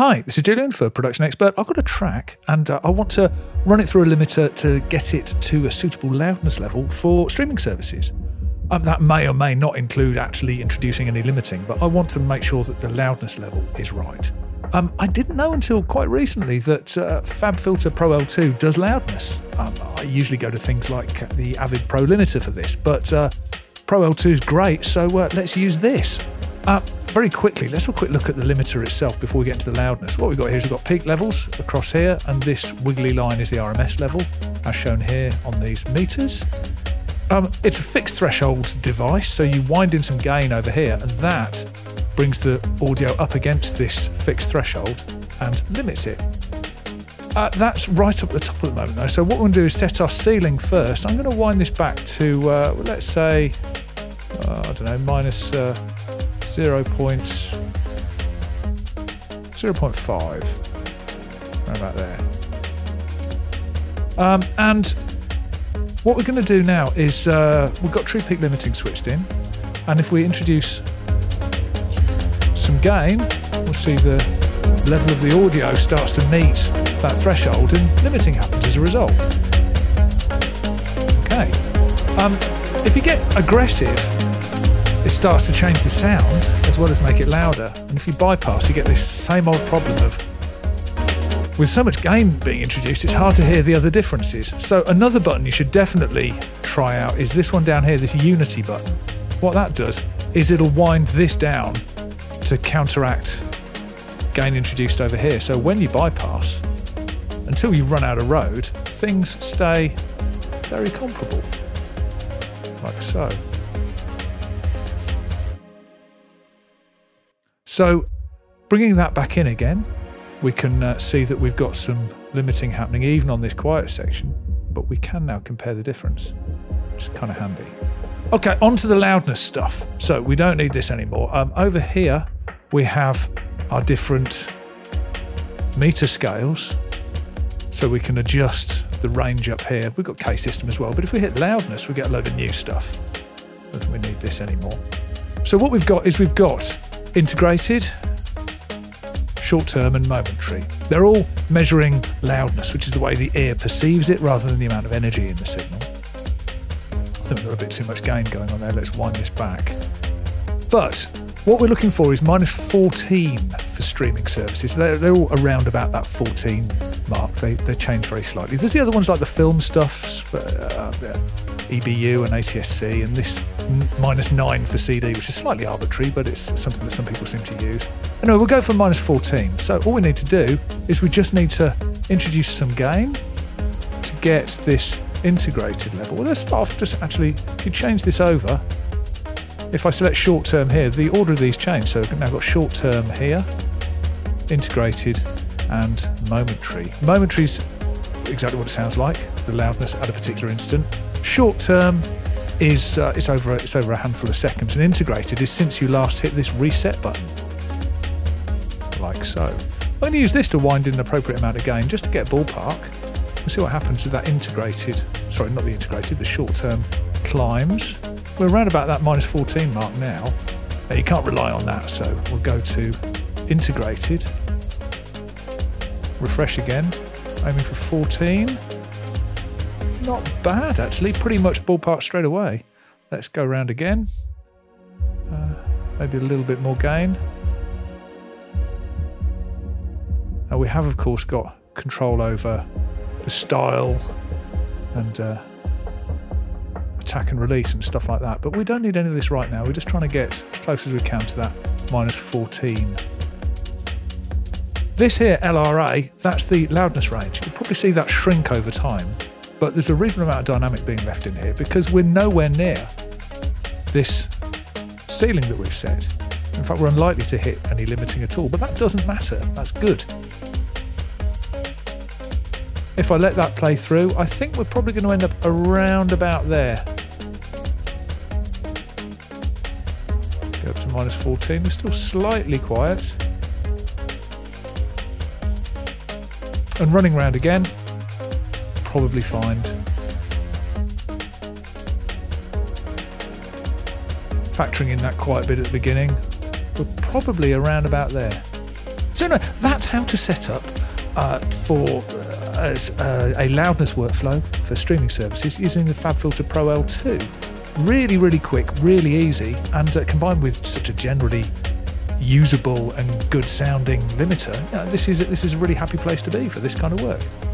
Hi, this is Julian for Production Expert. I've got a track and I want to run it through a limiter to get it to a suitable loudness level for streaming services. That may or may not include actually introducing any limiting, but I want to make sure that the loudness level is right. I didn't know until quite recently that FabFilter Pro L2 does loudness. I usually go to things like the Avid Pro Limiter for this, but Pro L2 is great, so let's use this. Very quickly, let's have a quick look at the limiter itself before we get into the loudness. What we've got here is we've got peak levels across here, and this wiggly line is the RMS level, as shown here on these meters. It's a fixed threshold device, so you wind in some gain over here, and that brings the audio up against this fixed threshold and limits it. That's right up the top at the moment though, so what we're going to do is set our ceiling first. I'm going to wind this back to, let's say, I don't know, minus 0.5, right about there. And what we're going to do now is we've got true peak limiting switched in, and if we introduce some gain, we'll see the level of the audio starts to meet that threshold, and limiting happens as a result. Okay. If you get aggressive, it starts to change the sound as well as make it louder. And if you bypass, you get this same old problem of, with so much gain being introduced, it's hard to hear the other differences. So another button you should definitely try out is this one down here, this Unity button. What that does is it'll wind this down to counteract gain introduced over here. So when you bypass, until you run out of road, things stay very comparable, like so. So bringing that back in again, we can see that we've got some limiting happening even on this quiet section, but we can now compare the difference, which is kind of handy. Okay, onto the loudness stuff. So we don't need this anymore. Over here, we have our different meter scales, so we can adjust the range up here. We've got K system as well, but if we hit loudness, we get a load of new stuff. I don't think we need this anymore. So what we've got is we've got integrated, short-term and momentary. They're all measuring loudness, which is the way the ear perceives it rather than the amount of energy in the signal. I think we've got a bit too much gain going on there. Let's wind this back. But what we're looking for is minus 14 for streaming services. They're all around about that 14 mark. They change very slightly. There's the other ones like the film stuffs, for, EBU and ATSC, and this minus 9 for CD, which is slightly arbitrary, but it's something that some people seem to use. Anyway, we'll go for minus 14. So all we need to do is we just need to introduce some gain to get this integrated level. Well, let's start off just actually, if you change this over, if I select short term here, the order of these change. So I've now got short term here, integrated and momentary. Momentary's exactly what it sounds like, the loudness at a particular instant. Short term is it's over a handful of seconds, and integrated is since you last hit this reset button, like so. I'm going to use this to wind in an appropriate amount of gain just to get a ballpark. We'll see what happens to that integrated, sorry, not the integrated, the short term climbs. We're around about that minus 14 mark now. Now you can't rely on that, so we'll go to integrated, refresh again, aiming for 14. Not bad, actually. Pretty much ballpark straight away. Let's go round again. Maybe a little bit more gain. Now we have, of course, got control over the style and attack and release and stuff like that. But we don't need any of this right now. We're just trying to get as close as we can to that minus 14. This here, LRA, that's the loudness range. You'll probably see that shrink over time. But there's a reasonable amount of dynamic being left in here because we're nowhere near this ceiling that we've set. In fact, we're unlikely to hit any limiting at all, but that doesn't matter. That's good. If I let that play through, I think we're probably going to end up around about there. Go up to minus 14. We're still slightly quiet. And running round again, probably find. Factoring in that quiet bit at the beginning, we're probably around about there. So no, that's how to set up a loudness workflow for streaming services using the FabFilter Pro L2. Really, really quick, really easy, and combined with such a generally usable and good sounding limiter, you know, this is a really happy place to be for this kind of work.